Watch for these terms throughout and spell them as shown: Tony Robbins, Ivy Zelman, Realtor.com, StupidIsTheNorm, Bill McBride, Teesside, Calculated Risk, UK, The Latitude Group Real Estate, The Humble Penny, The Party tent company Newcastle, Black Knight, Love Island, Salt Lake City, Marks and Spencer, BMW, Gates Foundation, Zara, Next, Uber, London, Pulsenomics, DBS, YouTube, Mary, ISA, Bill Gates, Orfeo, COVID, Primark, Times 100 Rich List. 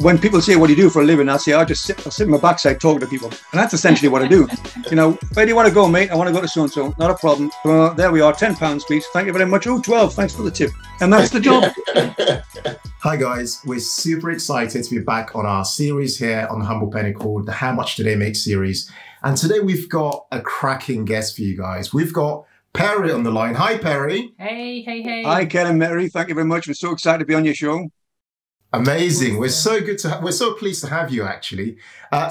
When people say, what do you do for a living? I say, I just sit in my backside talking to people. And that's essentially what I do. You know, where do you want to go, mate? I want to go to so-and-so. Not a problem. Well, there we are, £10 please. Thank you very much. Oh, 12, thanks for the tip. And that's the job. Hi guys, we're super excited to be back on our series here on The Humble Penny called the How Much Do They Make series. And today we've got a cracking guest for you guys. We've got Perry on the line. Hi, Perry. Hey, hey, hey. Hi, Ken and Mary. Thank you very much. We're so excited to be on your show. Amazing. We're so good to we're so pleased to have you, actually.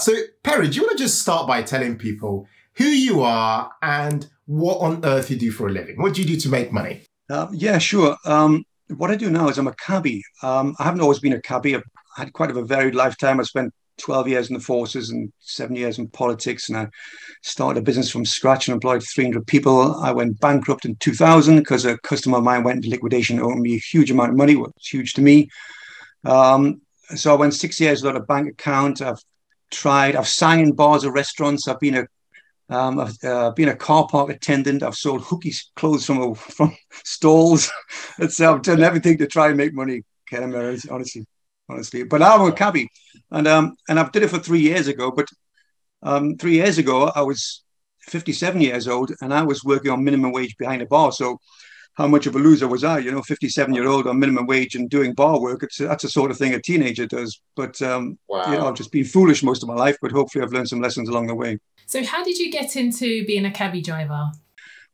So, Perry, do you want to just start by telling people who you are and what on earth you do for a living? What do you do to make money? Yeah, sure. What I do now is I'm a cabbie. I haven't always been a cabbie. I've had quite of a varied lifetime. I spent 12 years in the forces and 7 years in politics, and I started a business from scratch and employed 300 people. I went bankrupt in 2000 because a customer of mine went into liquidation and owed me a huge amount of money, which was huge to me. So I went 6 years without a bank account. I've sang in bars or restaurants. I've been a car park attendant. I've sold hooky clothes from stalls. So I've done everything to try and make money. Ken and Mary, honestly. But I'm a cabbie, and I've did it for 3 years ago. But 3 years ago, I was 57 years old, and I was working on minimum wage behind a bar. So how much of a loser was I? You know, 57-year-old on minimum wage and doing bar work. That's the sort of thing a teenager does. But wow. You know, I've just been foolish most of my life, but hopefully I've learned some lessons along the way. So how did you get into being a cabbie driver?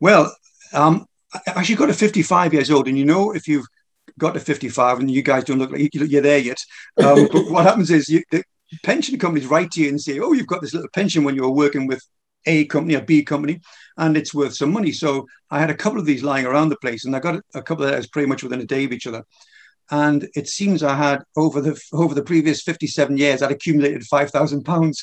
Well, I actually got to 55 years old. And, you know, if you've got to 55 and you guys don't look like you're there yet, but what happens is the pension companies write to you and say, oh, you've got this little pension when you were working with A company or B company, and it's worth some money. So I had a couple of these lying around the place, and I got a couple of those pretty much within a day of each other. And it seems I had over the previous 57 years, I'd accumulated £5,000.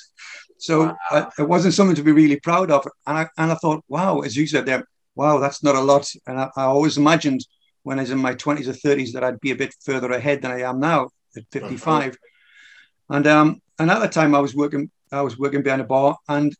So wow. It wasn't something to be really proud of. And I thought, wow, as you said there, wow, that's not a lot. And I always imagined when I was in my 20s or 30s that I'd be a bit further ahead than I am now at 55. Wow. And at that time I was working behind a bar, and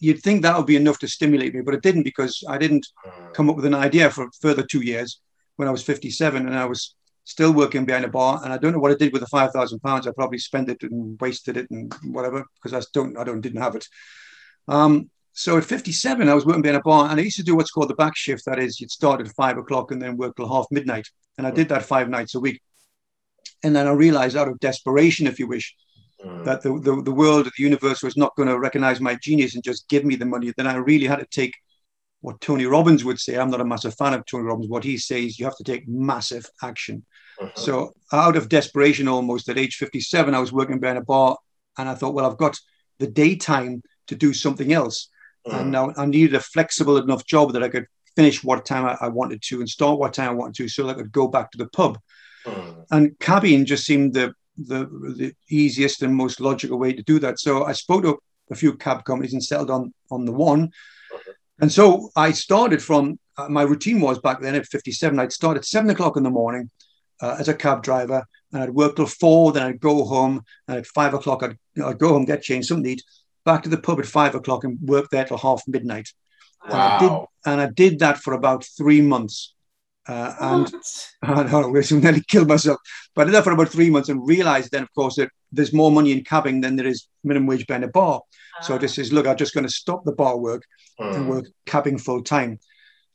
you'd think that would be enough to stimulate me, but it didn't, because I didn't come up with an idea for further 2 years when I was 57, and I was still working behind a bar. And I don't know what I did with the £5,000. I probably spent it and wasted it and whatever, because I didn't have it. So at 57, I was working behind a bar, and I used to do what's called the back shift. That is, you'd start at 5 o'clock and then work till half midnight. And I did that 5 nights a week. And then I realized, out of desperation, if you wish, that the world, the universe was not going to recognize my genius and just give me the money. Then I really had to take what Tony Robbins would say. I'm not a massive fan of Tony Robbins. What he says, you have to take massive action. So out of desperation, almost at age 57, I was working behind a bar, and I thought, well, I've got the daytime to do something else. And now I needed a flexible enough job that I could finish what time I wanted to and start what time I wanted to, so that I could go back to the pub. And cabbieing just seemed the easiest and most logical way to do that. So I spoke to a few cab companies and settled on the one. And so I started from, my routine was back then at 57, I'd start at 7 o'clock in the morning as a cab driver, and I'd work till 4, then I'd go home, and at 5 o'clock I'd go home, get changed, something to eat, back to the pub at 5 o'clock and work there till half midnight. Wow. And I did that for about 3 months. I nearly killed myself. But I did that for about 3 months and realized then, of course, that there's more money in cabbing than there is minimum wage behind a bar. So I just says, look, I'm just going to stop the bar work and work cabbing full time.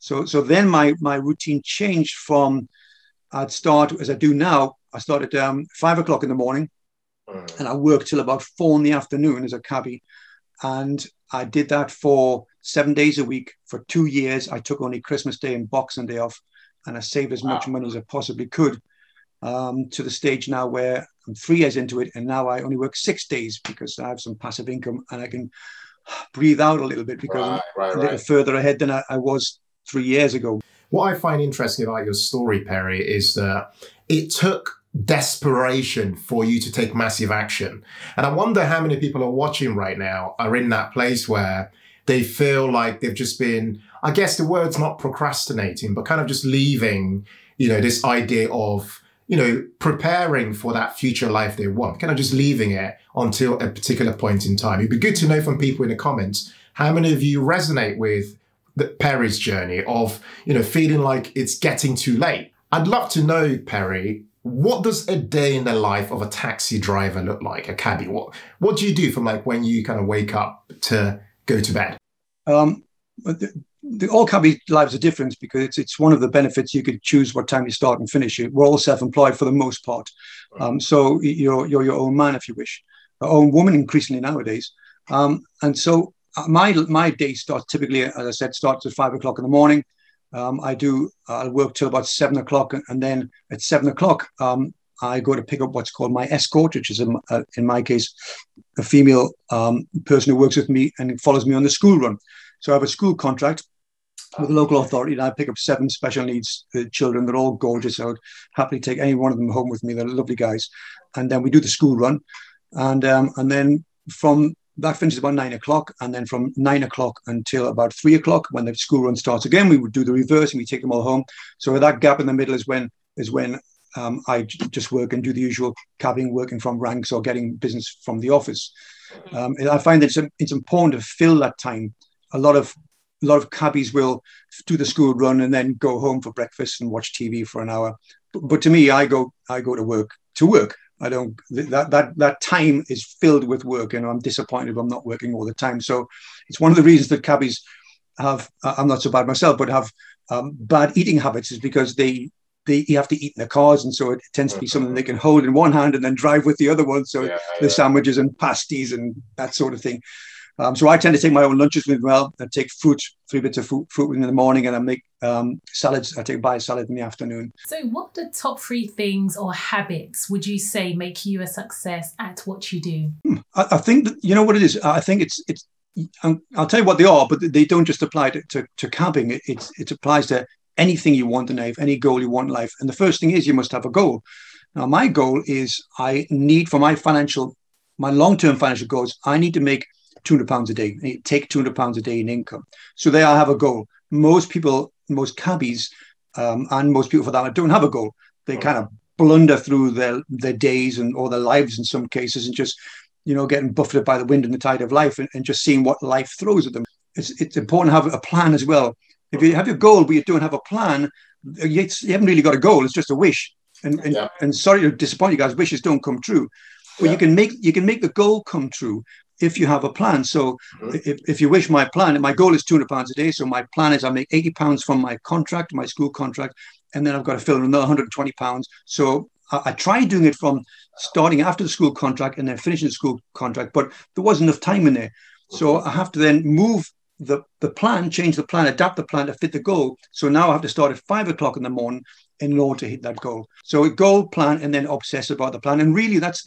So then my routine changed from, I'd start, as I do now, I start at 5 o'clock in the morning and I worked till about 4 in the afternoon as a cabbie. And I did that for 7 days a week for 2 years. I took only Christmas Day and Boxing Day off. And I saved as much money as I possibly could, to the stage now where I'm 3 years into it. And now I only work 6 days because I have some passive income and I can breathe out a little bit, because I'm a little further ahead than I was 3 years ago. What I find interesting about your story, Perry, is that it took desperation for you to take massive action. And I wonder how many people are watching right now are in that place where they feel like they've just been, I guess the word's not procrastinating, but kind of just leaving, you know, this idea of, you know, preparing for that future life they want, kind of just leaving it until a particular point in time. It'd be good to know from people in the comments, how many of you resonate with Perry's journey of, you know, feeling like it's getting too late? I'd love to know, Perry, What does a day in the life of a taxi driver look like, a cabbie? What do you do from like when you kind of wake up to go to bed? All cabbie lives are different because it's one of the benefits you could choose what time you start and finish. We're all self-employed for the most part. So you're your own man if you wish, your own woman increasingly nowadays. And so my day starts typically, as I said, starts at 5 o'clock in the morning. I work till about 7 o'clock, and then at 7 o'clock, I go to pick up what's called my escort, which is in my case, a female person who works with me and follows me on the school run. So I have a school contract with a local authority, and I pick up 7 special needs children. They're all gorgeous. I would happily take any one of them home with me. They're lovely guys. And then we do the school run, and then from that finishes about 9 o'clock, and then from 9 o'clock until about 3 o'clock, when the school run starts again, we would do the reverse and we take them all home. So that gap in the middle is when I just work and do the usual cabbying, working from ranks or getting business from the office. I find that it's important to fill that time. A lot of cabbies will do the school run and then go home for breakfast and watch TV for an hour. But to me, I go to work to work. I don't, that time is filled with work, and I'm disappointed I'm not working all the time. So it's one of the reasons that cabbies have, I'm not so bad myself, but have bad eating habits, is because they have to eat in their cars. And so it tends to be something they can hold in one hand and then drive with the other one. So the sandwiches and pasties and that sort of thing. So I tend to take my own lunches with me. Well, I take fruit, 3 bits of fruit in the morning, and I make salads. I buy a salad in the afternoon. So what are the top 3 things or habits would you say make you a success at what you do? I think that, you know what it is? I think it's I'll tell you what they are, but they don't just apply to cabbing. It applies to anything you want in life, any goal you want in life. And the first thing is you must have a goal. Now, my goal is I need for my long-term financial goals, I need to make £200 a day, take £200 a day in income. So there I have a goal. Most people, most cabbies, and most people for that, don't have a goal. They kind of blunder through their days and or their lives in some cases, and just, you know, getting buffeted by the wind and the tide of life, and just seeing what life throws at them. It's important to have a plan as well. If you have your goal but you don't have a plan, you haven't really got a goal. It's just a wish. And sorry to disappoint you guys, wishes don't come true. But you can make the goal come true if you have a plan. So if you wish, my goal is £200 a day. So my plan is I make £80 from my contract, my school contract, and then I've got to fill in another £120. So I tried doing it from starting after the school contract and then finishing the school contract, but there wasn't enough time in there. So I have to then move the plan, change the plan, adapt the plan to fit the goal. So now I have to start at 5 o'clock in the morning in order to hit that goal. So a goal, plan, and then obsess about the plan. And really that's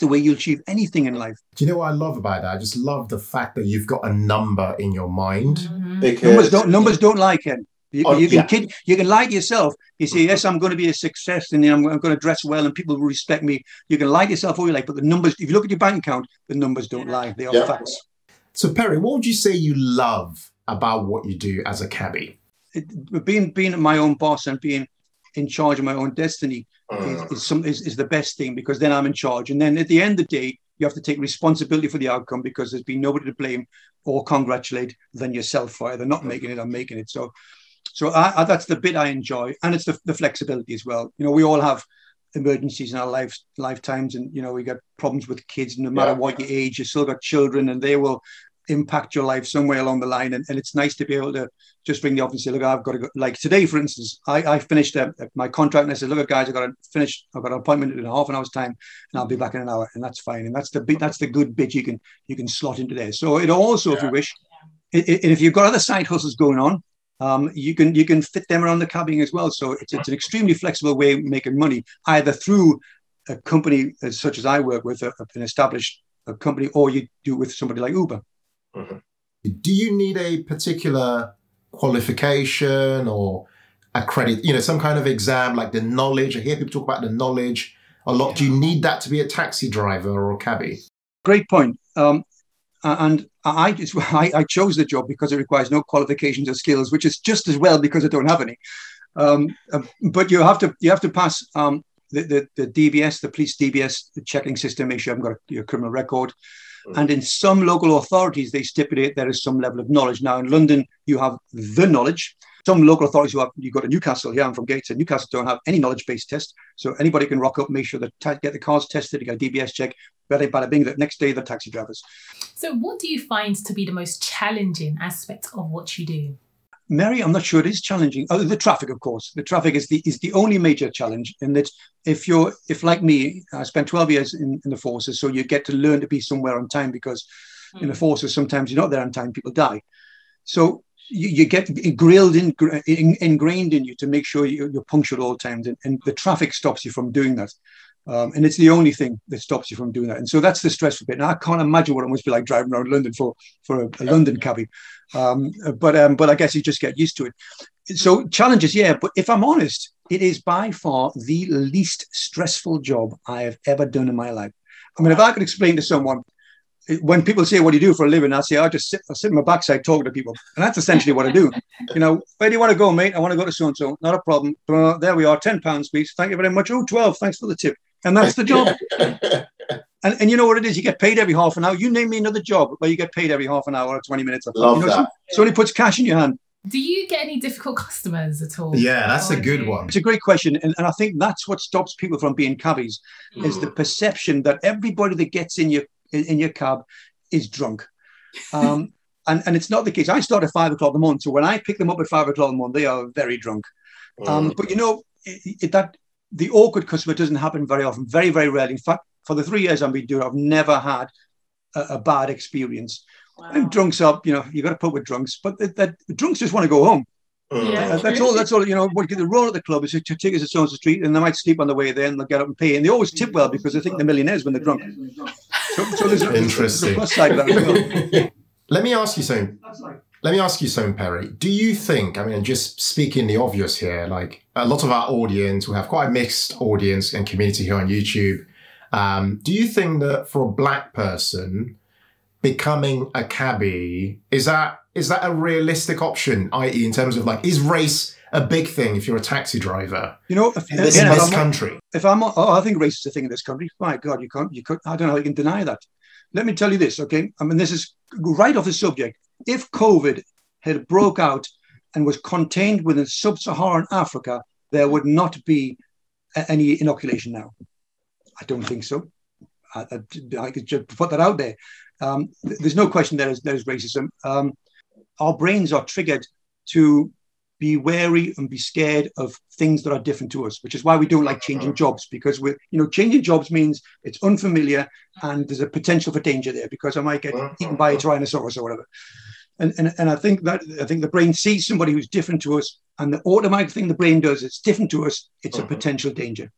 the way you achieve anything in life. Do you know what I love about that? I just love the fact that you've got a number in your mind. Because numbers don't lie, Ken. You can lie to yourself. You say, yes, I'm going to be a success, and I'm going to dress well, and people will respect me. You can lie to yourself all you like, but the numbers, if you look at your bank account, the numbers don't lie. They are facts. So Perry, what would you say you love about what you do as a cabbie? Being my own boss and being in charge of my own destiny is the best thing, because then I'm in charge. And then at the end of the day, you have to take responsibility for the outcome, because there's been nobody to blame or congratulate than yourself for either not making it or making it. So that's the bit I enjoy. And it's the flexibility as well. You know, we all have emergencies in our lifetimes, and, you know, we got problems with kids. No matter what your age, you still got children, and they will impact your life somewhere along the line. And it's nice to be able to just ring the office and say, look, I've got to go. Like today, for instance, I finished my contract, and I said, look, guys, I've got to finish. I've got an appointment in half an hour's time, and I'll be back in an hour. And that's fine. And that's the good bit you can slot into there. So it also, if you wish, and if you've got other side hustles going on, you can fit them around the cabbing as well. So it's an extremely flexible way of making money, either through a company such as I work with, an established company, or you do it with somebody like Uber. Do you need a particular qualification or a credit, you know, some kind of exam, like the knowledge? I hear people talk about the knowledge a lot. Do you need that to be a taxi driver or a cabbie? Great point. And I chose the job because it requires no qualifications or skills, which is just as well, because I don't have any. But you have to pass the DBS, the police DBS checking system, make sure you haven't got your criminal record. And in some local authorities, they stipulate there is some level of knowledge. Now, in London, you have the knowledge. Some local authorities who have, you go to Newcastle, here I'm from Gates, and Newcastle don't have any knowledge-based test. So anybody can rock up, make sure they get the cars tested, get a DBS check, bada bing, the next day they're taxi drivers. So what do you find to be the most challenging aspect of what you do? Mary, I'm not sure it is challenging. Oh, the traffic, of course. The traffic is the only major challenge, in that if like me, I spent 12 years in the forces, so you get to learn to be somewhere on time, because in the forces, sometimes you're not there on time, people die. So you get grilled in, ingrained in you to make sure you're punctual at all times, and the traffic stops you from doing that. And it's the only thing that stops you from doing that. And so that's the stressful bit. Now, I can't imagine what it must be like driving around London for a London cabbie. But I guess you just get used to it. So challenges, yeah. But if I'm honest, it is by far the least stressful job I have ever done in my life. I mean, if I could explain to someone, when people say, what do you do for a living? I say, I just sit on my backside talking to people. And that's essentially what I do. You know, where do you want to go, mate? I want to go to so-and-so. Not a problem. There we are, £10 please. Thank you very much. Oh, 12, thanks for the tip. And that's the job. and you know what it is? You get paid every half an hour. You name me another job where you get paid every half an hour or 20 minutes. Love that. So it puts cash in your hand. Do you get any difficult customers at all? Yeah, that's a good one. It's a great question. And I think that's what stops people from being cabbies, is the perception that everybody that gets in your cab is drunk. And it's not the case. I start at 5 o'clock in the morning. So when I pick them up at 5 o'clock in the morning, they are very drunk. But you know, the awkward customer doesn't happen very often, very, very rarely. In fact, for the 3 years I've been doing it, I've never had a bad experience. Wow. And drunks up, you know, you've got to put with drunks, but the drunks just want to go home. Yeah. That's all, you know, what the role at the club is to take us to so-and-so street, and they might sleep on the way there, and they'll get up and pay. And they always tip well because they think they're millionaires when they're drunk. So there's interesting. There's a plus side of that as well. Let me ask you something. Let me ask you something, Perry. Do you think, I mean, just speaking the obvious here, like a lot of our audience, we have quite a mixed audience and community here on YouTube. Do you think that for a black person, becoming a cabbie, is that a realistic option, i.e. in terms of like, is race a big thing if you're a taxi driver? You know, in this country. I think race is a thing in this country. My God, you can't, I don't know how you can deny that. Let me tell you this, okay? I mean, this is right off the subject. If COVID had broke out and was contained within sub-Saharan Africa, there would not be any inoculation now. I don't think so. I could just put that out there. There's no question there is racism. Our brains are triggered to be wary and be scared of things that are different to us, which is why we don't like changing jobs, because changing jobs means it's unfamiliar and there's a potential for danger there, because I might get eaten by a tyrannosaurus or whatever. And I think the brain sees somebody who's different to us, and the automatic thing the brain does, it's different to us, it's a potential danger.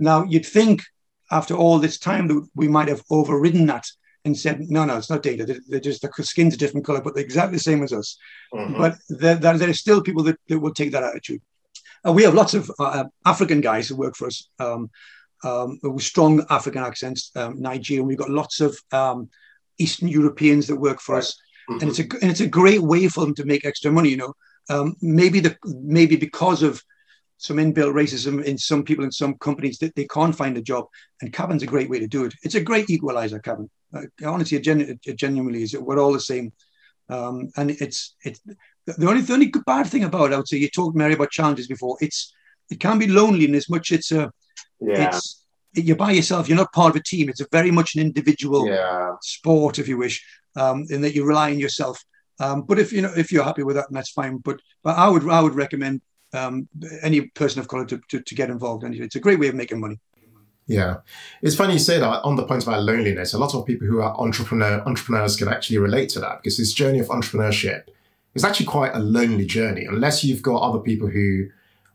Now, you'd think after all this time that we might have overridden that and said, no, it's not data. They're just, the skin's a different color, but they're exactly the same as us. But there are still people that will take that attitude. We have lots of African guys who work for us, with strong African accents, Nigerian. We've got lots of Eastern Europeans that work for us. And it's a great way for them to make extra money, you know. Maybe because of some inbuilt racism in some people in some companies that they can't find a job, and cabin's a great way to do it. It's a great equalizer, cabin. Honestly, it genuinely is. We're all the same. And it's the only bad thing about it, I would say, you talked, Mary, about challenges before. It can be lonely in as much you're by yourself. You're not part of a team. It's very much an individual sport, if you wish, in that you rely on yourself. But if you're happy with that, that's fine. But I would recommend any person of color to get involved. And it's a great way of making money. Yeah. It's funny you say that on the point about loneliness. A lot of people who are entrepreneurs can actually relate to that, because this journey of entrepreneurship is actually quite a lonely journey, unless you've got other people who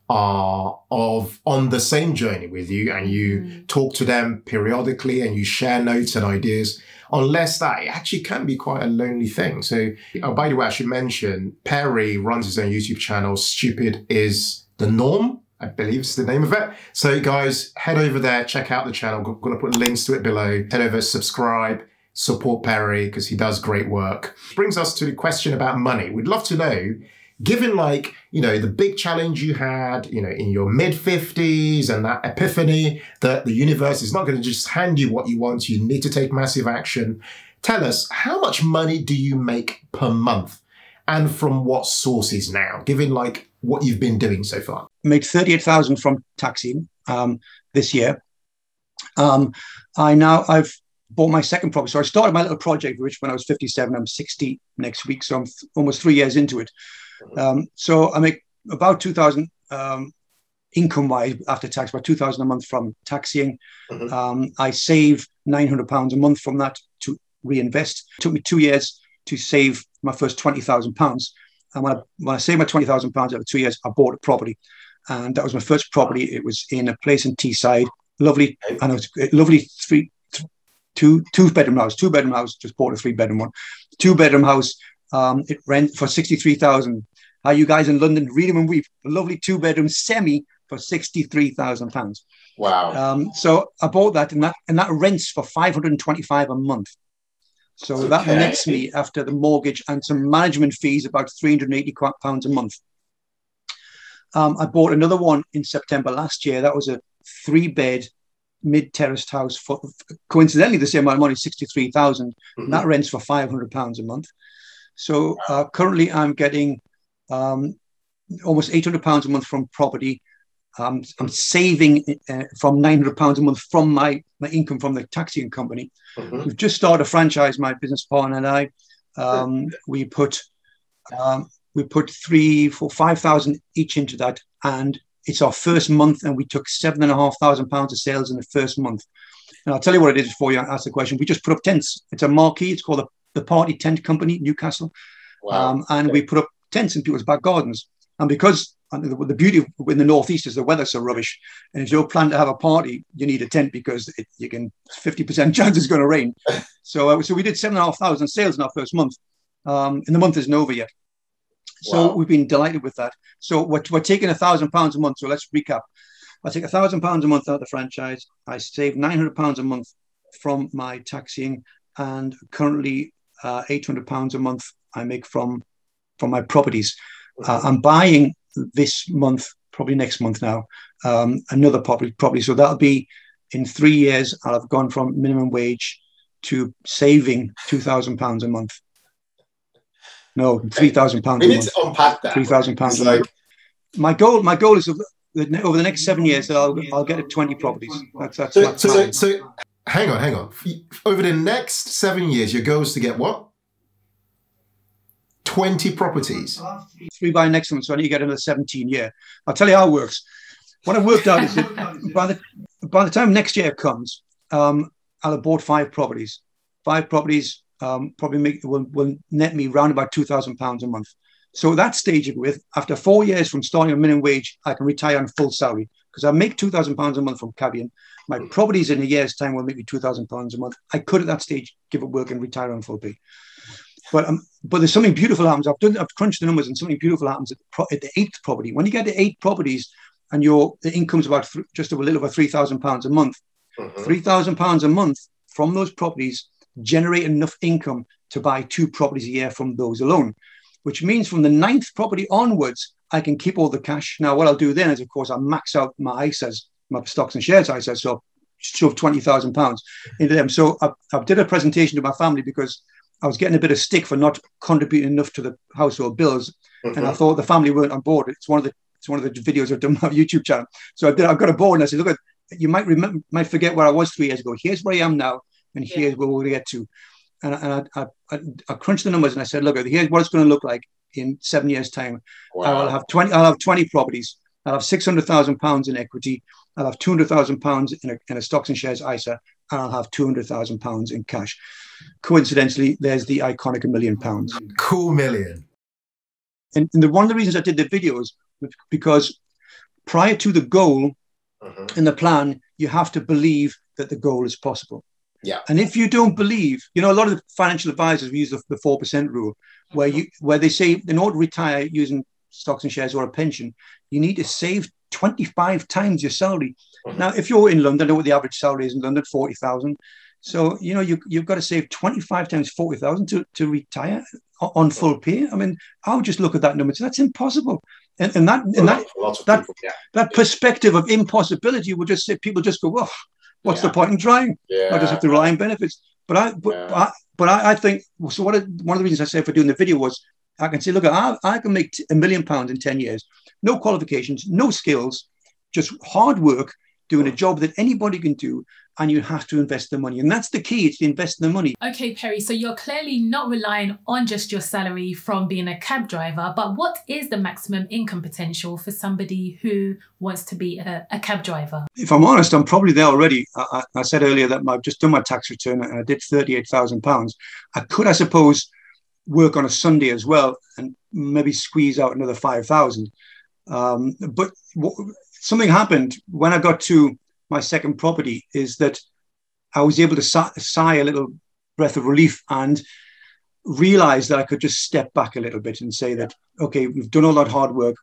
are on the same journey with you, and you talk to them periodically and you share notes and ideas. Unless that, it actually can be quite a lonely thing. So, by the way, I should mention, Perry runs his own YouTube channel, Stupid is the Norm, I believe is the name of it. So guys, head over there, check out the channel. I'm going to put links to it below. Head over, subscribe, support Perry, because he does great work. Brings us to the question about money. We'd love to know, given like, you know, the big challenge you had, you know, in your mid-50s, and that epiphany that the universe is not going to just hand you what you want. You need to take massive action. Tell us, how much money do you make per month? and from what sources now, given like what you've been doing so far? Made 38,000 from Taksim this year. I've bought my second property. So I started my little project, which when I was 57, I'm 60 next week. So I'm almost 3 years into it. So I make about 2,000 income-wise after tax, about 2,000 a month from taxiing. Mm-hmm. I save £900 a month from that to reinvest. It took me 2 years to save my first £20,000. And when I saved my £20,000 over 2 years, I bought a property. And that was my first property. It was in a place in Teesside. Lovely, and it was a lovely two-bedroom house. Two-bedroom house, just bought a three-bedroom one. Two-bedroom house, it rent for £63,000. Are you guys in London? Read them and weep. A lovely two-bedroom semi for £63,000. Wow. So I bought that, and that rents for $525 a month. So that nets me, after the mortgage and some management fees, about £380 a month. I bought another one in September last year. That was a three-bed mid-terraced house for coincidentally the same amount of money, £63,000. Mm-hmm. That rents for £500 a month. So currently I'm getting almost £800 a month from property. I'm saving from £900 a month from my income from the taxiing company. Mm-hmm. We've just started a franchise, my business partner and I. We put 3, 4, 5,000 each into that, and it's our first month, and we took £7,500 of sales in the first month. And I'll tell you what it is before you ask the question. We just put up tents. It's a marquee. It's called the Party Tent Company Newcastle. Wow. And we put up tents in people's back gardens. And because the beauty in the Northeast is the weather's so rubbish, and if you're planning to have a party, you need a tent because you can 50% chance it's going to rain. So we did 7,500 sales in our first month, and the month isn't over yet. So wow. We've been delighted with that. So we're taking £1,000 a month. So let's recap. I take £1,000 a month out of the franchise. I save £900 a month from my taxiing, and currently £800 a month I make from my properties. I'm buying this month, probably next month now, another property. So that'll be in 3 years. I'll have gone from minimum wage to saving £2,000 a month. No, £3,000 a month. To unpack that. £3,000 a month. My goal is over the next 7 years that I'll get at 20 properties. That's so hang on. Over the next 7 years, your goal is to get what? 20 properties. Three by next month, so I need to get another 17 year. I'll tell you how it works. What I've worked out is that by the time next year comes, I'll have bought 5 properties. 5 properties probably will net me around about £2,000 a month. So at that stage, after 4 years from starting a minimum wage, I can retire on full salary because I make £2,000 a month from Guardian. My properties in a year's time will make me £2,000 a month. I could at that stage give up work and retire on full pay. But there's something beautiful happens. I've crunched the numbers, and something beautiful happens at the 8th property. When you get to 8 properties, and the income's about just a little over £3,000 a month, mm-hmm. £3,000 a month from those properties generate enough income to buy 2 properties a year from those alone. Which means from the 9th property onwards, I can keep all the cash. Now, what I'll do then is, of course, I'll max out my ISAs, my stocks and shares ISAs. So I'll shove £20,000 into them. So I did a presentation to my family because I was getting a bit of stick for not contributing enough to the household bills. Mm-hmm. And I thought the family weren't on board. It's one of the videos I've done on my YouTube channel. So I got aboard and I said, look, you might forget where I was 3 years ago. Here's where I am now. And here's where we're going to get to. And I crunched the numbers and I said, look, here's what it's going to look like in 7 years time. Wow. I'll have 20 properties. I'll have £600,000 in equity. I'll have £200,000 in a stocks and shares ISA. And I'll have £200,000 in cash. Coincidentally, there's the iconic £1 million. Cool million. And one of the reasons I did the videos because prior to the goal and the plan, you have to believe that the goal is possible. Yeah. And if you don't believe, a lot of the financial advisors, we use the 4% rule, where they say in order to retire using stocks and shares or a pension, you need to save 25 times your salary. Now, if you're in London, I know what the average salary is in London, 40,000. So, you've got to save 25 times 40,000 to retire on full pay. I mean, I'll just look at that number and say, that's impossible. And that perspective of impossibility will just say, people just go, well, what's the point in trying? I just have to rely on benefits. But I think, so one of the reasons I said for doing the video was I can say, look, I can make £1 million in 10 years. No qualifications, no skills, just hard work, doing a job that anybody can do, and you have to invest the money. And that's the key, it's to invest the money. Okay, Perry, so you're clearly not relying on just your salary from being a cab driver, but what is the maximum income potential for somebody who wants to be a cab driver? If I'm honest, I'm probably there already. I said earlier that I've just done my tax return and I did £38,000. I could, I suppose, work on a Sunday as well and maybe squeeze out another 5,000. But something happened when I got to my second property, is that I was able to sigh a little breath of relief and realize that I could just step back a little bit and say that, okay, we've done all that hard work.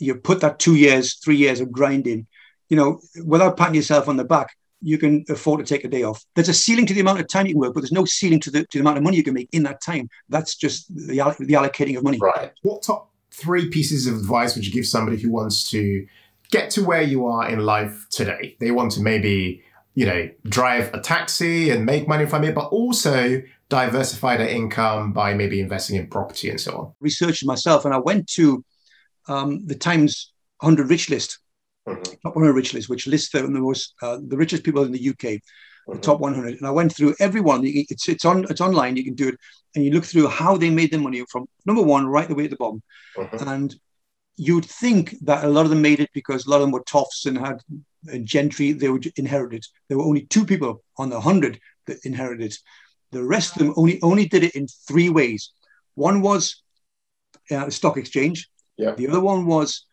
You put that 2 years, 3 years of grinding, you know, without patting yourself on the back, you can afford to take a day off. There's a ceiling to the amount of time you work, but there's no ceiling to the amount of money you can make in that time. That's just the allocating of money. Right. What top 3 pieces of advice would you give somebody who wants to get to where you are in life today? They want to maybe, you know, drive a taxi and make money from it, but also diversify their income by maybe investing in property and so on. Researched myself, and I went to the Times 100 Rich List, top 100 Rich List, which lists the richest people in the UK, the top 100. And I went through everyone. It's online. You can do it, and you look through how they made their money from number 1 right the way at the bottom, and you'd think that a lot of them made it because a lot of them were toffs and had gentry. They were inherited. There were only 2 people on the 100 that inherited. The rest of them only did it in 3 ways. One was stock exchange. Yeah. The other one was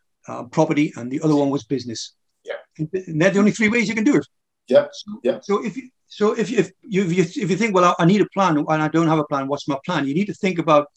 property, and the other one was business. Yeah. And they're the only 3 ways you can do it. Yeah. Yeah. So if you think, well, I need a plan and I don't have a plan, what's my plan? You need to think about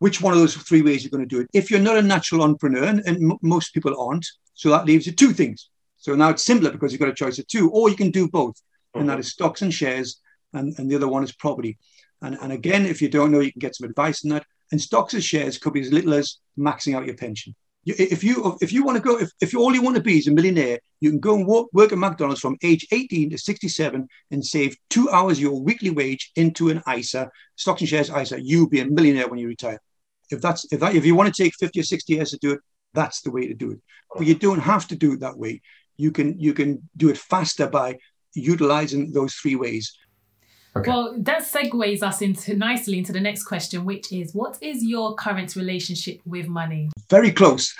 which one of those 3 ways you're going to do it. If you're not a natural entrepreneur, and most people aren't, so that leaves you 2 things. So now it's simpler because you've got a choice of 2, or you can do both. And that is stocks and shares, and the other one is property. And again, if you don't know, you can get some advice on that. And stocks and shares could be as little as maxing out your pension. If you want to go, if all you want to be is a millionaire, you can go and work at McDonald's from age 18 to 67 and save 2 hours of your weekly wage into an ISA, stocks and shares ISA. You'll be a millionaire when you retire. If you want to take 50 or 60 years to do it, that's the way to do it. But you don't have to do it that way. You can do it faster by utilizing those 3 ways. Okay. Well, that segues us nicely into the next question, which is, what is your current relationship with money? Very close.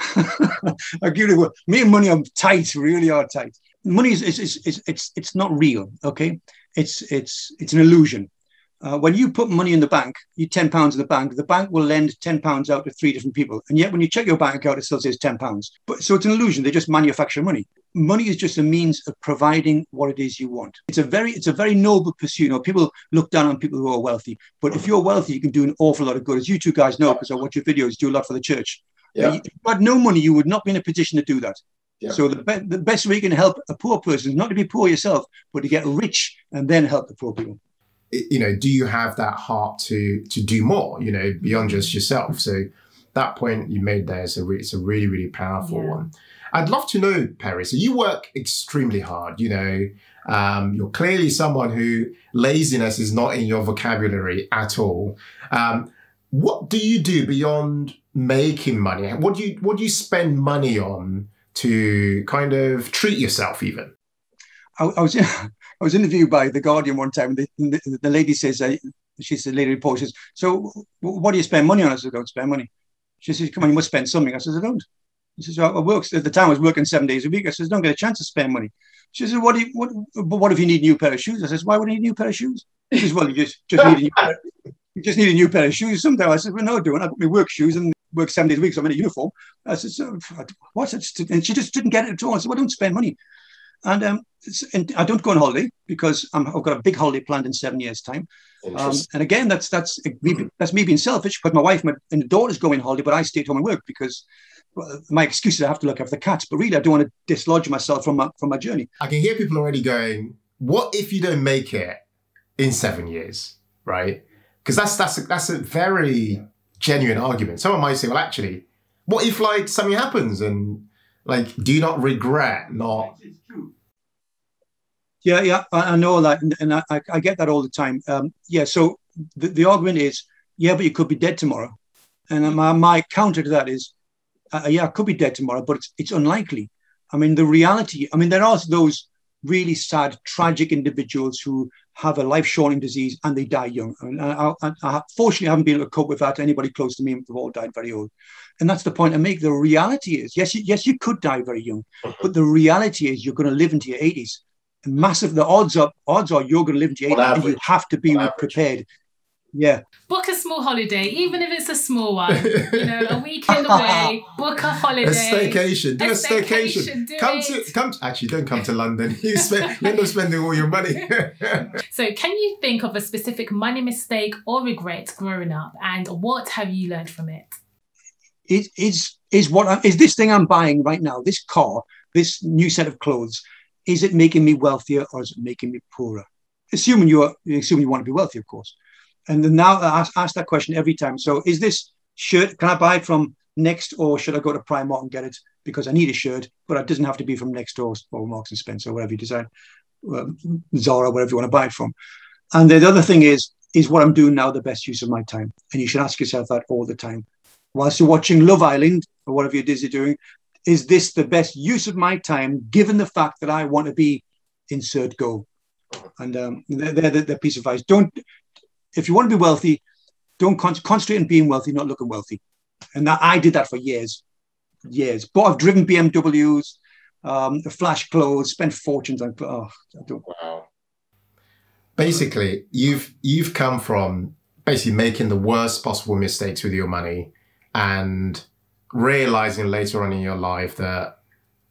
I give it. Me and money are tight. Really are tight. Money is not real. Okay, it's an illusion. When you put money in the bank, you £10 in the bank will lend £10 out to 3 different people. And yet when you check your bank account, it still says £10. But so it's an illusion. They just manufacture money. Money is just a means of providing what it is you want. It's a very noble pursuit. You know, people look down on people who are wealthy. But if you're wealthy, you can do an awful lot of good. As you 2 guys know, because I watch your videos, do a lot for the church. Yeah. If you had no money, you would not be in a position to do that. Yeah. So the best way you can help a poor person is not to be poor yourself, but to get rich and then help the poor people. You know, do you have that heart to do more, you know, beyond just yourself? So that point you made there is it's a really, really powerful one. I'd love to know, Perry, so you work extremely hard, you know, you're clearly someone who laziness is not in your vocabulary at all. What do you do beyond making money? What do you spend money on to kind of treat yourself even? I was interviewed by The Guardian one time, and the lady says, she says, so what do you spend money on? I said, I don't spend money. She says, come on, you must spend something. I said, I don't. She says, I work. At the time I was working 7 days a week. I said, don't get a chance to spend money. She says, what if you need a new pair of shoes? I said, why would I need a new pair of shoes? She says, well, you just need a new pair of shoes sometimes. I said, well, no, I don't. I put my work shoes and work 7 days a week, so I'm in a uniform. I said, so, what? And she just didn't get it at all. I said, well, don't spend money. And I don't go on holiday because I've got a big holiday planned in 7 years' time. And again, that's me being selfish, because my wife and the daughters go on holiday, but I stay at home and work because, well, my excuse is I have to look after the cats. But really, I don't want to dislodge myself from my journey. I can hear people already going, "What if you don't make it in 7 years?" Right? Because that's a very genuine argument. Someone might say, "Well, actually, what if like something happens and like do you not regret not?" Yeah, I know that, and I get that all the time. So the argument is, yeah, but you could be dead tomorrow. And my counter to that is, yeah, I could be dead tomorrow, but it's unlikely. I mean, the reality, I mean, there are those really sad, tragic individuals who have a life-shortening disease and they die young. I mean, I fortunately haven't been able to cope with that. Anybody close to me, they've all died very old. And that's the point I make. The reality is, yes, you could die very young, but the reality is you're going to live into your 80s. And massive, the odds are you're going to live into your 80s, and you have to be prepared. Yeah. Book a small holiday, even if it's a small one. You know, a weekend away. Book a holiday. A staycation. Do a staycation. Actually, don't come to London. You end up spending all your money. So, can you think of a specific money mistake or regret growing up, and what have you learned from it? It is this thing I'm buying right now, this car, this new set of clothes, is it making me wealthier or is it making me poorer? Assuming you want to be wealthy, of course. And then now I ask that question every time. So is this shirt, can I buy it from Next, or should I go to Primark and get it because I need a shirt, but it doesn't have to be from Next or Marks and Spencer, whatever you decide, Zara, wherever you want to buy it from. And the other thing is what I'm doing now the best use of my time? And you should ask yourself that all the time. Whilst you're watching Love Island or whatever it is you're doing, is this the best use of my time given the fact that I want to be insert goal? And they're the piece of advice. If you want to be wealthy, don't concentrate on being wealthy, not looking wealthy. And that, I did that for years. But I've driven BMWs, flash clothes, spent fortunes on. Wow. Basically, you've come from basically making the worst possible mistakes with your money, and realizing later on in your life that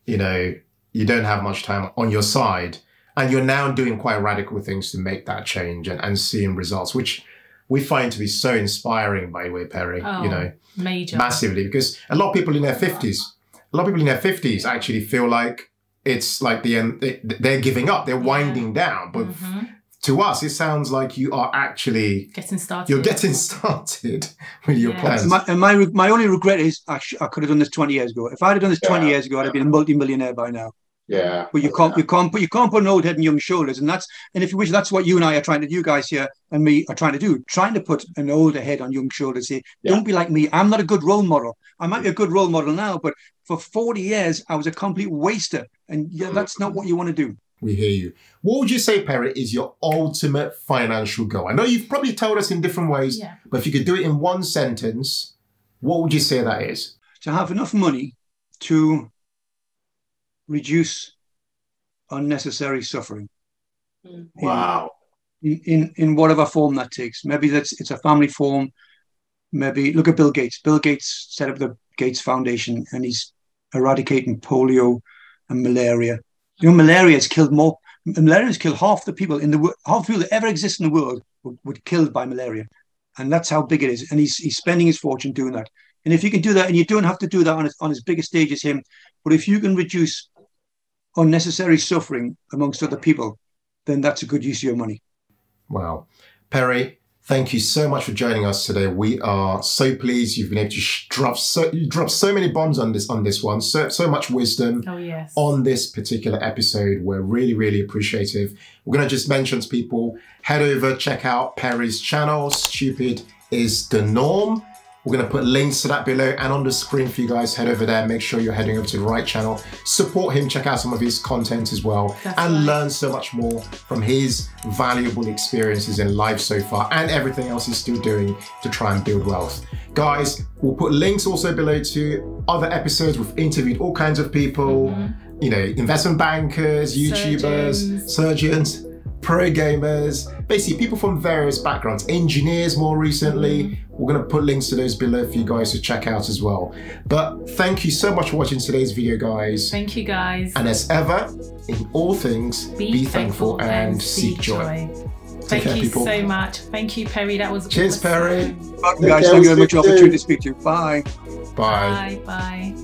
you don't have much time on your side. And you're now doing quite radical things to make that change and seeing results, which we find to be so inspiring, by the way, Perry, massively. Because a lot of people in their 50s, actually feel like it's like the end, they're giving up, they're winding down. But to us, it sounds like you are actually getting started. You're getting started with your plans. My only regret is I could have done this 20 years ago. If I had done this 20 years ago, I'd have been a multi-millionaire by now. Yeah, but you can't put an old head on young shoulders, and if you wish, that's what you and I are trying to do, you guys here and me are trying to do, trying to put an older head on young shoulders here. Don't be like me. I'm not a good role model. I might be a good role model now, but for 40 years I was a complete waster, and that's not what you want to do. We hear you. What would you say, Perry, is your ultimate financial goal? I know you've probably told us in different ways, but if you could do it in one sentence, what would you say that is? To have enough money to reduce unnecessary suffering. Wow. In whatever form that takes. Maybe it's a family form. Maybe look at Bill Gates. Bill Gates set up the Gates Foundation, and he's eradicating polio and malaria. You know, malaria has killed half the people in the world, half the people that ever exist in the world were killed by malaria. And that's how big it is. And he's spending his fortune doing that. And if you can do that, and you don't have to do that on as big a stage as him, but if you can reduce unnecessary suffering amongst other people, then that's a good use of your money. Wow. Perry, thank you so much for joining us today. We are so pleased you've been able to drop so many bombs on this one, so much wisdom on this particular episode. We're really, really appreciative. We're going to just mention to people, head over, check out Perry's channel, Stupid is the Norm. We're going to put links to that below and on the screen for you guys. Head over there. Make sure you're heading over to the right channel. Support him. Check out some of his content as well. That's right. Learn so much more from his valuable experiences in life so far and everything else he's still doing to try and build wealth. Guys, we'll put links also below to other episodes. We've interviewed all kinds of people, investment bankers, YouTubers, surgeons, pro gamers, basically people from various backgrounds, engineers more recently. We're going to put links to those below for you guys to check out as well. But thank you so much for watching today's video, guys. Thank you, guys. And as ever, in all things, be thankful and seek joy. Thank you so much. Thank you, Perry. That was awesome. Cheers, Perry. Bye, guys. Thank you very much for the opportunity to speak to you. Bye. Bye. Bye. Bye.